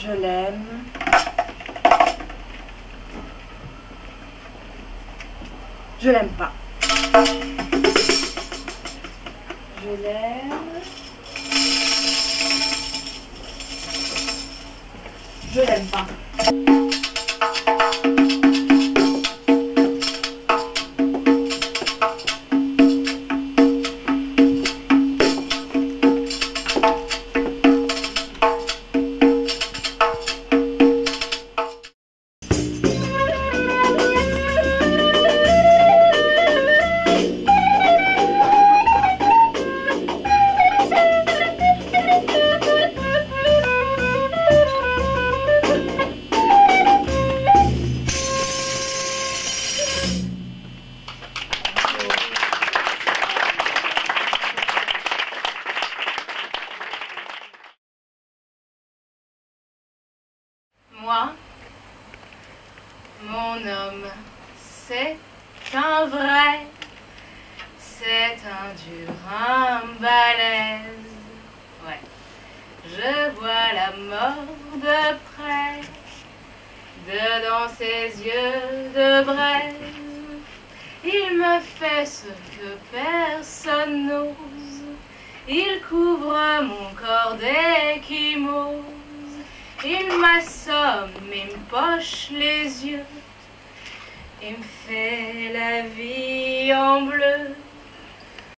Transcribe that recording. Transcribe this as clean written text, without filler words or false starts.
Je l'aime. Je l'aime pas. Je l'aime. Je l'aime pas. Moi, mon homme, c'est un vrai, c'est un dur, un balèze. Ouais, je vois la mort de près, dedans ses yeux de braise. Il me fait ce que personne n'ose, il couvre mon corps d'échymose. Il m'assomme et me poche les yeux et me fait la vie en bleu.